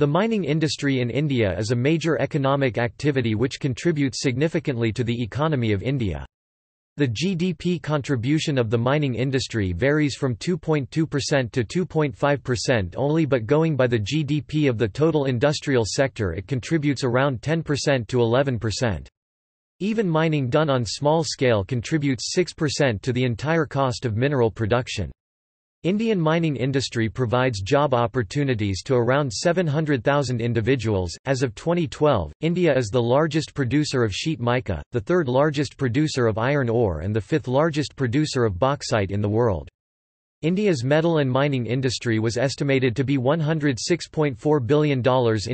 The mining industry in India is a major economic activity which contributes significantly to the economy of India. The GDP contribution of the mining industry varies from 2.2% to 2.5% only, but going by the GDP of the total industrial sector it contributes around 10% to 11%. Even mining done on small scale contributes 6% to the entire cost of mineral production. Indian mining industry provides job opportunities to around 700,000 individuals. As of 2012, India is the largest producer of sheet mica, the third largest producer of iron ore, and the fifth largest producer of bauxite in the world. India's metal and mining industry was estimated to be $106.4 billion in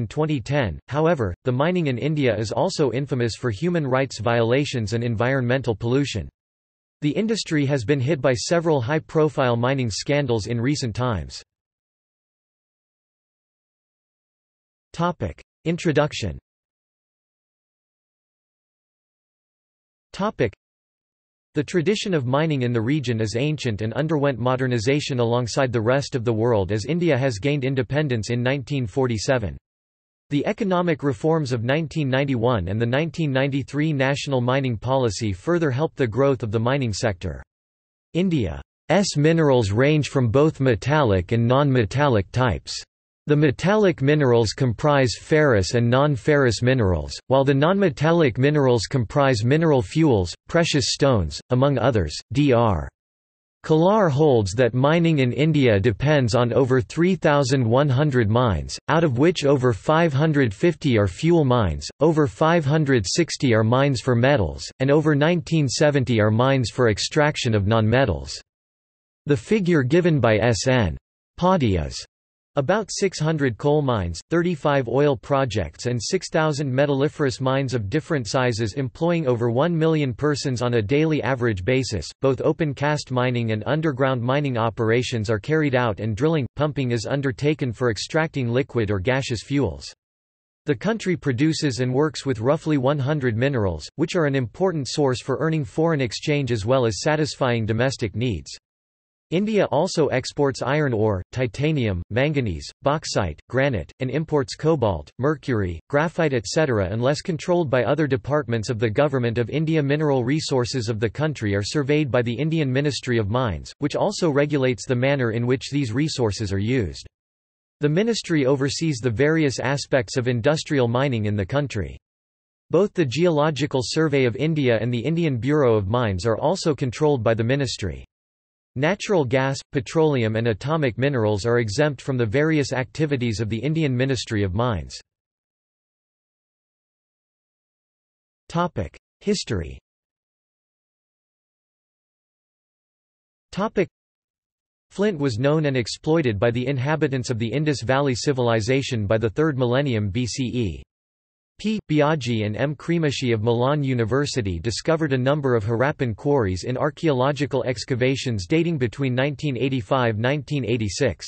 2010. However, the mining in India is also infamous for human rights violations and environmental pollution. The industry has been hit by several high-profile mining scandals in recent times. Introduction. The tradition of mining in the region is ancient and underwent modernization alongside the rest of the world as India has gained independence in 1947. The economic reforms of 1991 and the 1993 National Mining Policy further helped the growth of the mining sector. India's minerals range from both metallic and non-metallic types. The metallic minerals comprise ferrous and non-ferrous minerals, while the non-metallic minerals comprise mineral fuels, precious stones, among others. Dr. Kalar holds that mining in India depends on over 3,100 mines, out of which over 550 are fuel mines, over 560 are mines for metals, and over 1970 are mines for extraction of nonmetals. The figure given by S.N. Padia is about 600 coal mines, 35 oil projects and 6,000 metalliferous mines of different sizes employing over 1 million persons on a daily average basis. Both open cast mining and underground mining operations are carried out and drilling, pumping is undertaken for extracting liquid or gaseous fuels. The country produces and works with roughly 100 minerals, which are an important source for earning foreign exchange as well as satisfying domestic needs. India also exports iron ore, titanium, manganese, bauxite, granite, and imports cobalt, mercury, graphite etc. unless controlled by other departments of the Government of India. Mineral resources of the country are surveyed by the Indian Ministry of Mines, which also regulates the manner in which these resources are used. The ministry oversees the various aspects of industrial mining in the country. Both the Geological Survey of India and the Indian Bureau of Mines are also controlled by the ministry. Natural gas, petroleum and atomic minerals are exempt from the various activities of the Indian Ministry of Mines. History. Flint was known and exploited by the inhabitants of the Indus Valley Civilization by the 3rd millennium BCE. P. Biaggi and M. Kremashi of Milan University discovered a number of Harappan quarries in archaeological excavations dating between 1985–1986.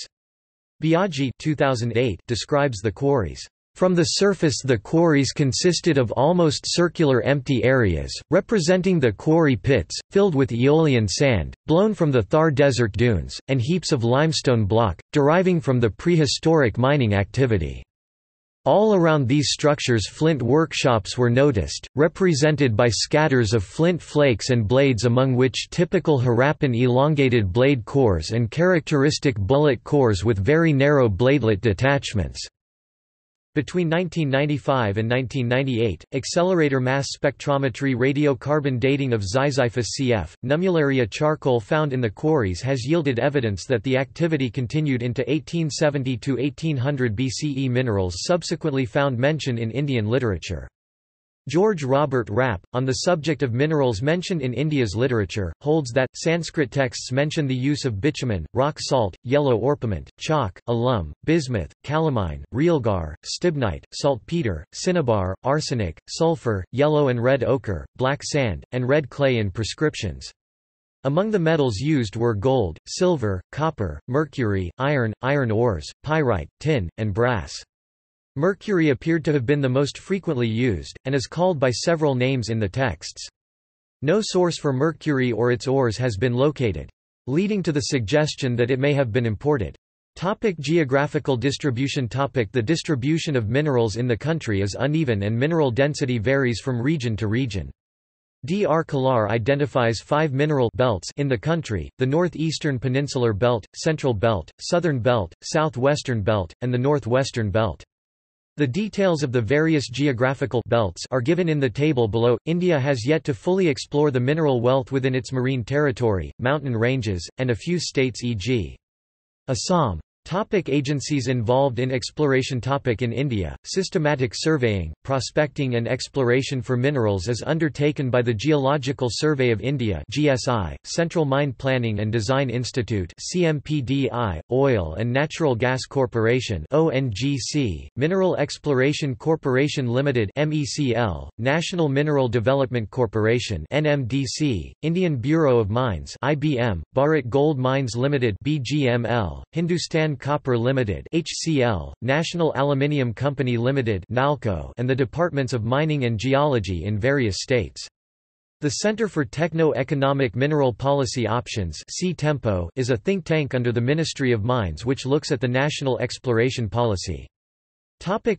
Biaggi 2008 describes the quarries. From the surface the quarries consisted of almost circular empty areas, representing the quarry pits, filled with aeolian sand, blown from the Thar desert dunes, and heaps of limestone block, deriving from the prehistoric mining activity. All around these structures flint workshops were noticed, represented by scatters of flint flakes and blades, among which typical Harappan elongated blade cores and characteristic bullet cores with very narrow bladelet detachments. Between 1995 and 1998, accelerator mass spectrometry radiocarbon dating of Xyxiphus cf. Numularia charcoal found in the quarries has yielded evidence that the activity continued into 1870–1800 BCE. Minerals subsequently found mention in Indian literature. George Robert Rapp, on the subject of minerals mentioned in India's literature, holds that Sanskrit texts mention the use of bitumen, rock salt, yellow orpiment, chalk, alum, bismuth, calamine, realgar, stibnite, saltpeter, cinnabar, arsenic, sulfur, yellow and red ochre, black sand, and red clay in prescriptions. Among the metals used were gold, silver, copper, mercury, iron, iron ores, pyrite, tin, and brass. Mercury appeared to have been the most frequently used, and is called by several names in the texts. No source for mercury or its ores has been located, leading to the suggestion that it may have been imported. Geographical distribution. The distribution of minerals in the country is uneven and mineral density varies from region to region. Dr. Kalar identifies 5 mineral belts in the country, the northeastern peninsular belt, central belt, southern belt, southwestern belt, and the northwestern belt. The details of the various geographical belts are given in the table below. India has yet to fully explore the mineral wealth within its marine territory, mountain ranges, and a few states e.g. Assam. Agencies involved in exploration. In India, systematic surveying, prospecting and exploration for minerals is undertaken by the Geological Survey of India (GSI), Central Mine Planning and Design Institute (CMPDI), Oil and Natural Gas Corporation (ONGC), Mineral Exploration Corporation Limited (MECL), National Mineral Development Corporation (NMDC), Indian Bureau of Mines (IBM), Bharat Gold Mines Limited (BGML), Hindustan Copper Limited (HCL), National Aluminium Company Limited (NALCO), and the departments of mining and geology in various states. The Center for Techno-Economic Mineral Policy Options (CTEMPO) is a think tank under the Ministry of Mines which looks at the national exploration policy.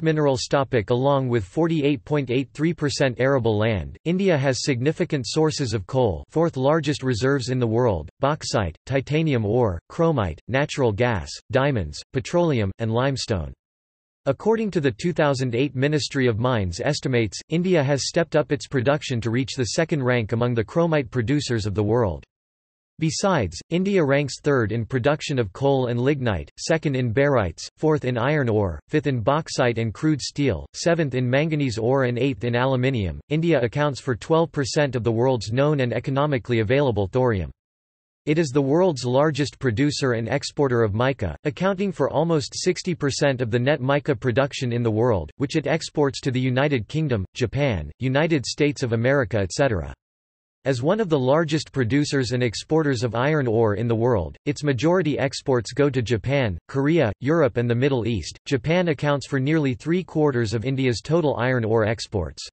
Minerals. Along with 48.83% arable land, India has significant sources of coal, 4th largest reserves in the world, bauxite, titanium ore, chromite, natural gas, diamonds, petroleum, and limestone. According to the 2008 Ministry of Mines estimates, India has stepped up its production to reach the second rank among the chromite producers of the world. Besides, India ranks 3rd in production of coal and lignite, 2nd in barites, 4th in iron ore, 5th in bauxite and crude steel, 7th in manganese ore and 8th in aluminium. India accounts for 12% of the world's known and economically available thorium. It is the world's largest producer and exporter of mica, accounting for almost 60% of the net mica production in the world, which it exports to the United Kingdom, Japan, United States of America, etc. As one of the largest producers and exporters of iron ore in the world, its majority exports go to Japan, Korea, Europe, and the Middle East. Japan accounts for nearly 3/4 of India's total iron ore exports.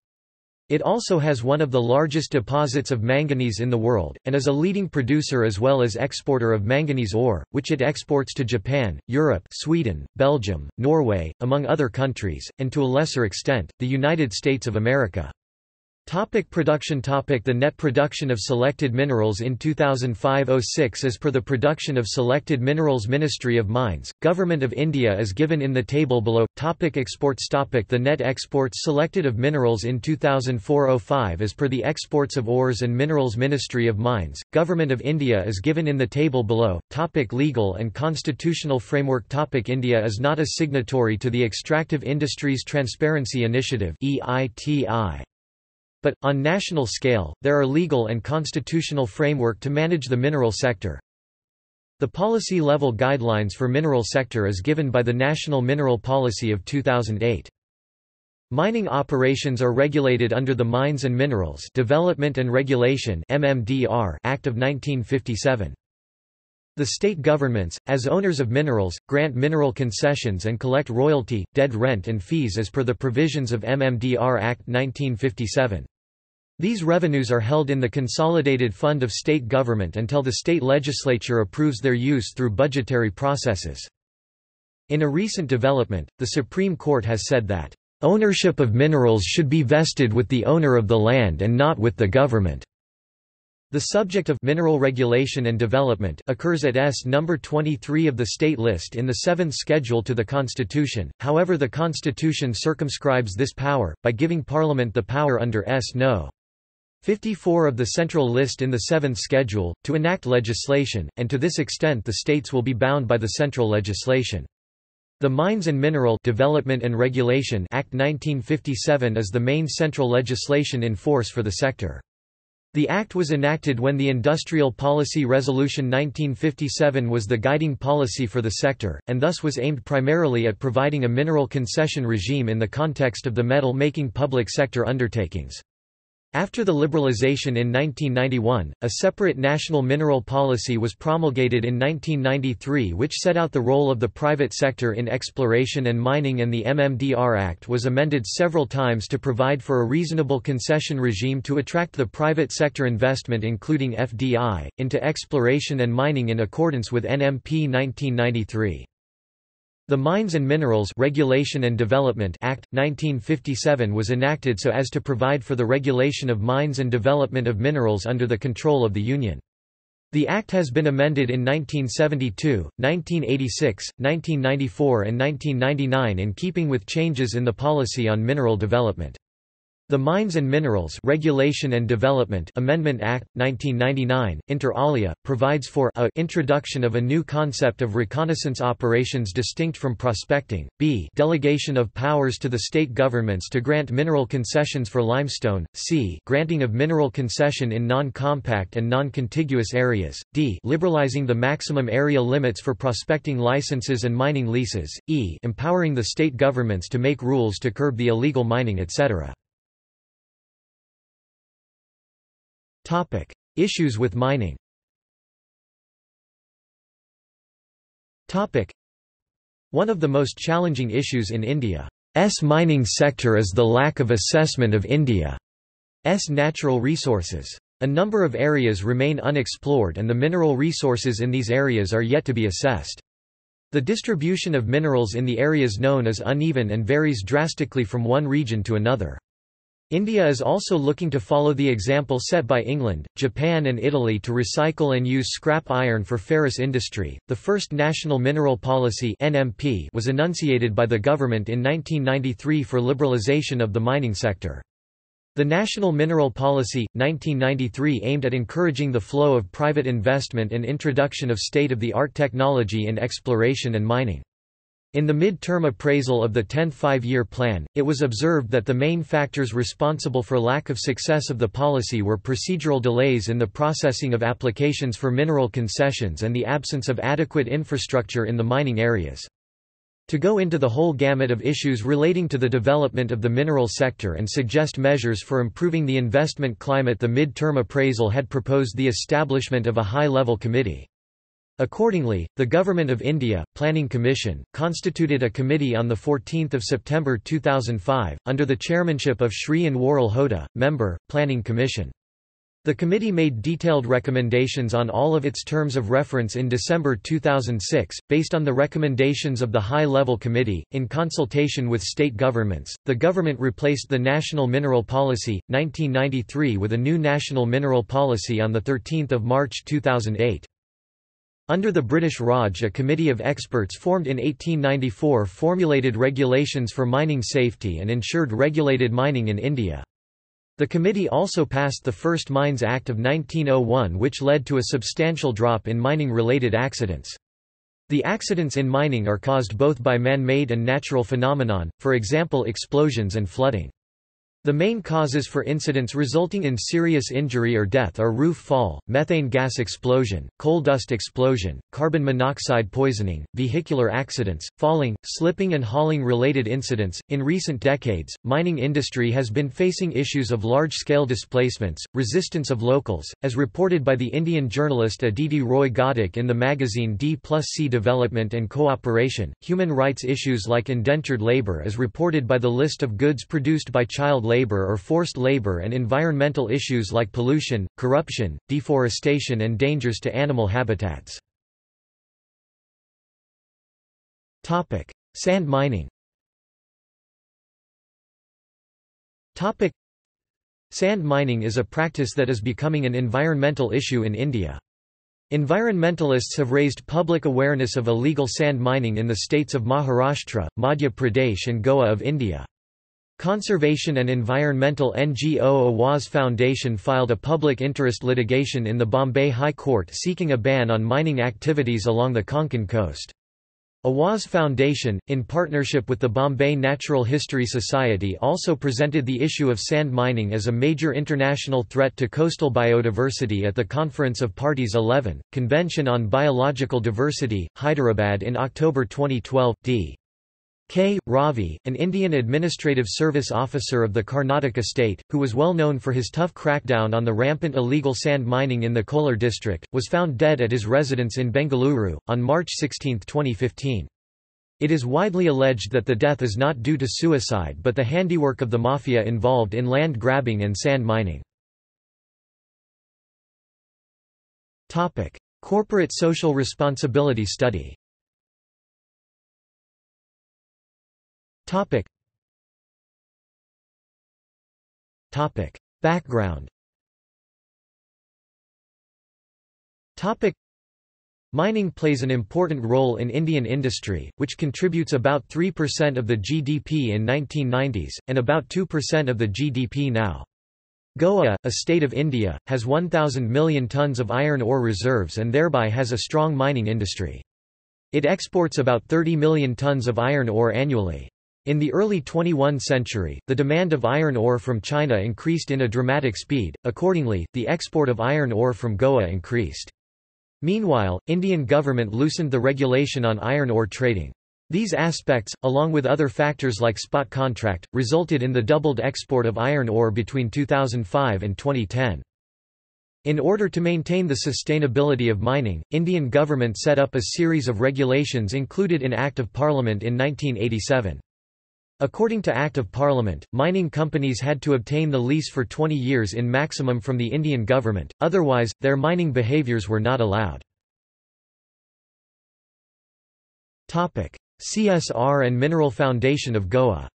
It also has one of the largest deposits of manganese in the world, and is a leading producer as well as exporter of manganese ore, which it exports to Japan, Europe, Sweden, Belgium, Norway, among other countries, and to a lesser extent, the United States of America. Production. The net production of selected minerals in 2005-06 as per the Production of Selected Minerals Ministry of Mines, Government of India is given in the table below. Exports. The net exports selected of minerals in 2004-05 as per the Exports of Ores and Minerals Ministry of Mines, Government of India is given in the table below. Legal and constitutional framework. India is not a signatory to the Extractive Industries Transparency Initiative (EITI). But, on national scale, there are legal and constitutional framework to manage the mineral sector. The policy level guidelines for mineral sector is given by the National Mineral Policy of 2008. Mining operations are regulated under the Mines and Minerals Development and Regulation (MMDR) Act of 1957. The state governments, as owners of minerals, grant mineral concessions and collect royalty, dead rent and fees as per the provisions of MMDR Act 1957. These revenues are held in the Consolidated Fund of State Government until the state legislature approves their use through budgetary processes. In a recent development, the Supreme Court has said that, "...ownership of minerals should be vested with the owner of the land and not with the government." The subject of mineral regulation and development occurs at S. number 23 of the state list in the 7th schedule to the Constitution. However, the Constitution circumscribes this power by giving Parliament the power under S. no. 54 of the central list in the 7th schedule to enact legislation, and to this extent the states will be bound by the central legislation. The Mines and Mineral Development and Regulation Act 1957 is the main central legislation in force for the sector. The Act was enacted when the Industrial Policy Resolution 1957 was the guiding policy for the sector, and thus was aimed primarily at providing a mineral concession regime in the context of the metal-making public sector undertakings. After the liberalization in 1991, a separate national mineral policy was promulgated in 1993 which set out the role of the private sector in exploration and mining, and the MMDR Act was amended several times to provide for a reasonable concession regime to attract the private sector investment, including FDI, into exploration and mining in accordance with NMP 1993. The Mines and Minerals Regulation and Development Act, 1957 was enacted so as to provide for the regulation of mines and development of minerals under the control of the Union. The Act has been amended in 1972, 1986, 1994 and 1999 in keeping with changes in the policy on mineral development. The Mines and Minerals Regulation and Development Amendment Act, 1999, inter alia, provides for a introduction of a new concept of reconnaissance operations distinct from prospecting, b delegation of powers to the state governments to grant mineral concessions for limestone, c granting of mineral concession in non-compact and non-contiguous areas, d liberalizing the maximum area limits for prospecting licenses and mining leases, e empowering the state governments to make rules to curb the illegal mining etc. Topic: Issues with mining. Topic: One of the most challenging issues in India's mining sector is the lack of assessment of India's natural resources. A number of areas remain unexplored and the mineral resources in these areas are yet to be assessed. The distribution of minerals in the areas known is uneven and varies drastically from one region to another. India is also looking to follow the example set by England, Japan, and Italy to recycle and use scrap iron for ferrous industry. The first National Mineral Policy (NMP) was enunciated by the government in 1993 for liberalisation of the mining sector. The National Mineral Policy, 1993, aimed at encouraging the flow of private investment and introduction of state-of-the-art technology in exploration and mining. In the mid-term appraisal of the 10th Five-Year Plan, it was observed that the main factors responsible for lack of success of the policy were procedural delays in the processing of applications for mineral concessions and the absence of adequate infrastructure in the mining areas. To go into the whole gamut of issues relating to the development of the mineral sector and suggest measures for improving the investment climate, the mid-term appraisal had proposed the establishment of a high-level committee. Accordingly, the Government of India, Planning Commission, constituted a committee on 14 September 2005, under the chairmanship of Shri Anwarul Hoda, member, Planning Commission. The committee made detailed recommendations on all of its terms of reference in December 2006. Based on the recommendations of the High-Level Committee, in consultation with state governments, the government replaced the National Mineral Policy, 1993 with a new National Mineral Policy on 13 March 2008. Under the British Raj, a committee of experts formed in 1894 formulated regulations for mining safety and ensured regulated mining in India. The committee also passed the first Mines Act of 1901, which led to a substantial drop in mining-related accidents. The accidents in mining are caused both by man-made and natural phenomenon, for example explosions and flooding. The main causes for incidents resulting in serious injury or death are roof fall, methane gas explosion, coal dust explosion, carbon monoxide poisoning, vehicular accidents, falling, slipping, and hauling related incidents. In recent decades, mining industry has been facing issues of large-scale displacements, resistance of locals, as reported by the Indian journalist Aditi Roy Ghatak in the magazine D+C Development and Cooperation. Human rights issues like indentured labor, as reported by the list of goods produced by child labor or forced labor, and environmental issues like pollution, corruption, deforestation, and dangers to animal habitats. Topic: Sand mining. Topic: Sand mining is a practice that is becoming an environmental issue in India. Environmentalists have raised public awareness of illegal sand mining in the states of Maharashtra, Madhya Pradesh, and Goa of India. Conservation and environmental NGO Awaz Foundation filed a public interest litigation in the Bombay High Court seeking a ban on mining activities along the Konkan coast. Awaz Foundation, in partnership with the Bombay Natural History Society, also presented the issue of sand mining as a major international threat to coastal biodiversity at the Conference of Parties 11, Convention on Biological Diversity, Hyderabad in October 2012. D. K. Ravi, an Indian administrative service officer of the Karnataka state, who was well known for his tough crackdown on the rampant illegal sand mining in the Kolar district, was found dead at his residence in Bengaluru, on March 16, 2015. It is widely alleged that the death is not due to suicide but the handiwork of the mafia involved in land grabbing and sand mining. Corporate Social Responsibility Study. Background. Mining plays an important role in Indian industry, which contributes about 3% of the GDP in 1990s, and about 2% of the GDP now. Goa, a state of India, has 1,000 million tons of iron ore reserves and thereby has a strong mining industry. It exports about 30 million tons of iron ore annually. In the early 21st century, the demand of iron ore from China increased in a dramatic speed. Accordingly, the export of iron ore from Goa increased. Meanwhile, Indian government loosened the regulation on iron ore trading. These aspects, along with other factors like spot contract, resulted in the doubled export of iron ore between 2005 and 2010. In order to maintain the sustainability of mining, Indian government set up a series of regulations included in Act of Parliament in 1987. According to Act of Parliament, mining companies had to obtain the lease for 20 years in maximum from the Indian government, otherwise, their mining behaviours were not allowed. CSR and Mineral Foundation of Goa.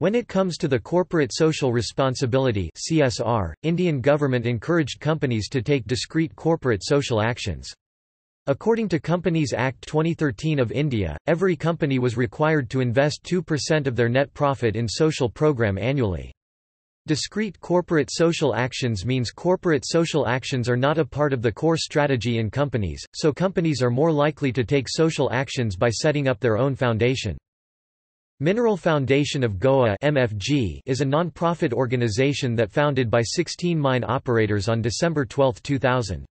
When it comes to the corporate social responsibility (CSR), Indian government encouraged companies to take discrete corporate social actions. According to Companies Act 2013 of India, every company was required to invest 2% of their net profit in social program annually. Discrete corporate social actions means corporate social actions are not a part of the core strategy in companies, so companies are more likely to take social actions by setting up their own foundation. Mineral Foundation of Goa (MFG) is a non-profit organization that founded by 16 mine operators on December 12, 2000.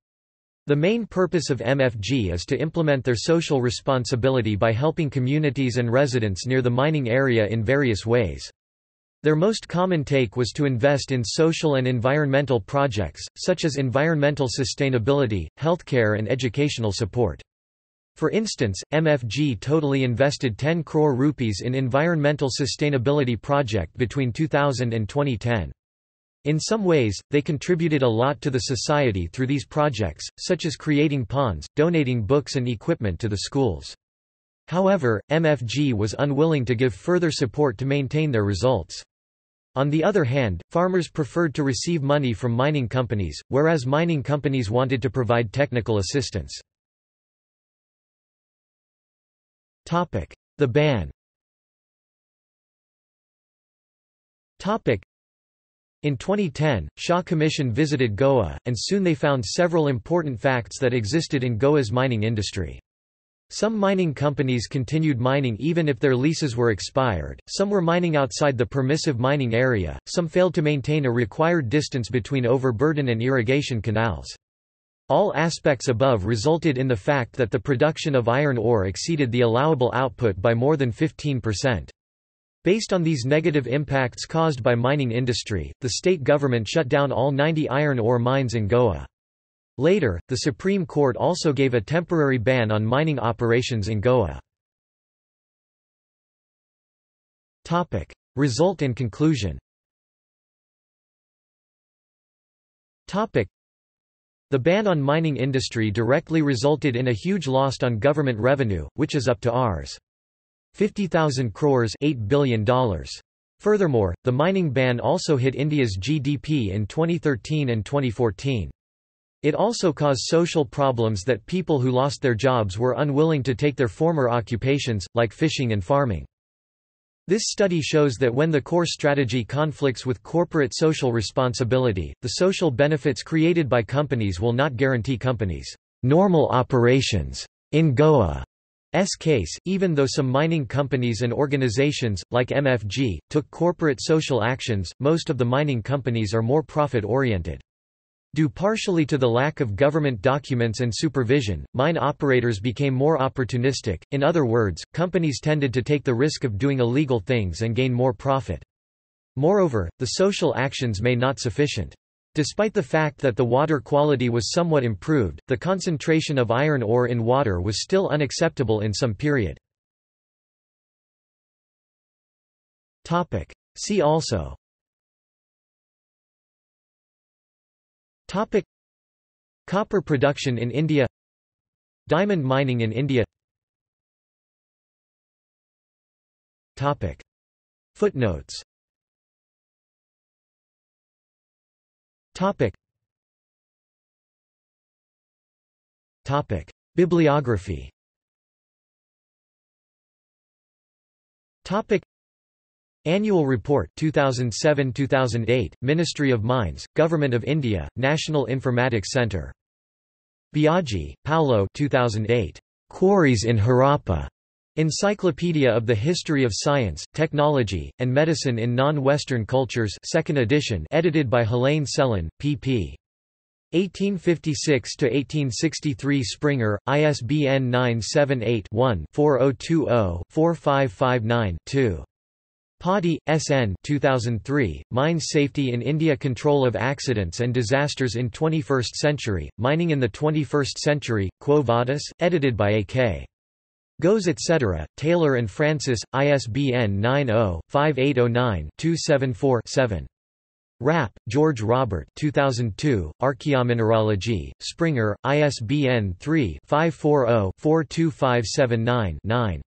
The main purpose of MFG is to implement their social responsibility by helping communities and residents near the mining area in various ways. Their most common take was to invest in social and environmental projects, such as environmental sustainability, healthcare and educational support. For instance, MFG totally invested 10 crore rupees in environmental sustainability project between 2000 and 2010. In some ways, they contributed a lot to the society through these projects, such as creating ponds, donating books and equipment to the schools. However, MFG was unwilling to give further support to maintain their results. On the other hand, farmers preferred to receive money from mining companies, whereas mining companies wanted to provide technical assistance. The ban. In 2010, Shah Commission visited Goa, and soon they found several important facts that existed in Goa's mining industry. Some mining companies continued mining even if their leases were expired, some were mining outside the permissive mining area, some failed to maintain a required distance between overburden and irrigation canals. All aspects above resulted in the fact that the production of iron ore exceeded the allowable output by more than 15%. Based on these negative impacts caused by mining industry, the state government shut down all 90 iron ore mines in Goa. Later, the Supreme Court also gave a temporary ban on mining operations in Goa. Topic: Result and conclusion. Topic: The ban on mining industry directly resulted in a huge loss on government revenue, which is up to Rs. 50,000 crores, $8 billion. Furthermore, the mining ban also hit India's GDP in 2013 and 2014. It also caused social problems that people who lost their jobs were unwilling to take their former occupations, like fishing and farming. This study shows that when the core strategy conflicts with corporate social responsibility, the social benefits created by companies will not guarantee companies' normal operations. In Goa's case, even though some mining companies and organizations, like MFG, took corporate social actions, most of the mining companies are more profit-oriented. Due partially to the lack of government documents and supervision, mine operators became more opportunistic. In other words, companies tended to take the risk of doing illegal things and gain more profit. Moreover, the social actions may not be sufficient. Despite the fact that the water quality was somewhat improved, the concentration of iron ore in water was still unacceptable in some period. Topic: See also. Copper production in India. Diamond mining in India. Topic. Footnotes. Topic. Topic. Bibliography. Topic. Annual Report 2007-2008, Ministry of Mines, Government of India, National Informatics Centre. Biaggi, Paolo 2008. Quarries in Harappa. Encyclopedia of the History of Science, Technology, and Medicine in Non-Western Cultures 2nd edition, edited by Helene Selin, pp. 1856–1863 Springer, ISBN 978-1-4020-4559-2. Padi, S.N. 2003, Mine Safety in India, Control of Accidents and Disasters in 21st Century, Mining in the 21st Century, Quo Vadis, edited by A.K. Goes etc., Taylor and Francis, ISBN 90-5809-274-7. Rapp, George Robert 2002, Archaeomineralogy, Springer, ISBN 3-540-42579-9.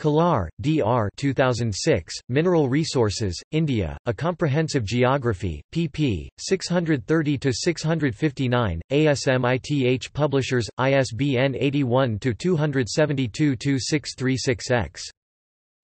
Kalar, D.R. 2006, Mineral Resources, India, A Comprehensive Geography, pp. 630–659, ASMITH Publishers, ISBN 81-272-2636-X.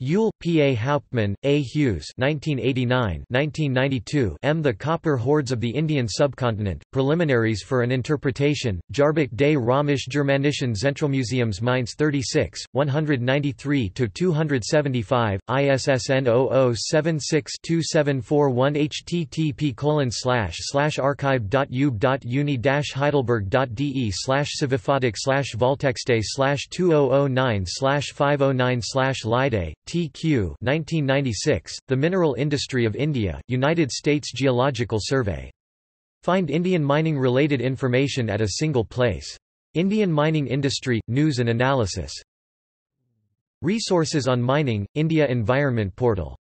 Yule, P. A. Hauptmann, A. Hughes 1989–1992, M. The Copper Hordes of the Indian Subcontinent, Preliminaries for an Interpretation, Jarbik des Römisch Germanischen Zentralmuseums Mainz 36, 193–275, ISSN 0076-2741 http://archive.ub.uni-heidelberg.de/civifotic/voltexte/2009/509/lide TQ 1996, The Mineral Industry of India, United States Geological Survey. Find Indian mining-related information at a single place. Indian Mining Industry, News and Analysis. Resources on Mining, India Environment Portal.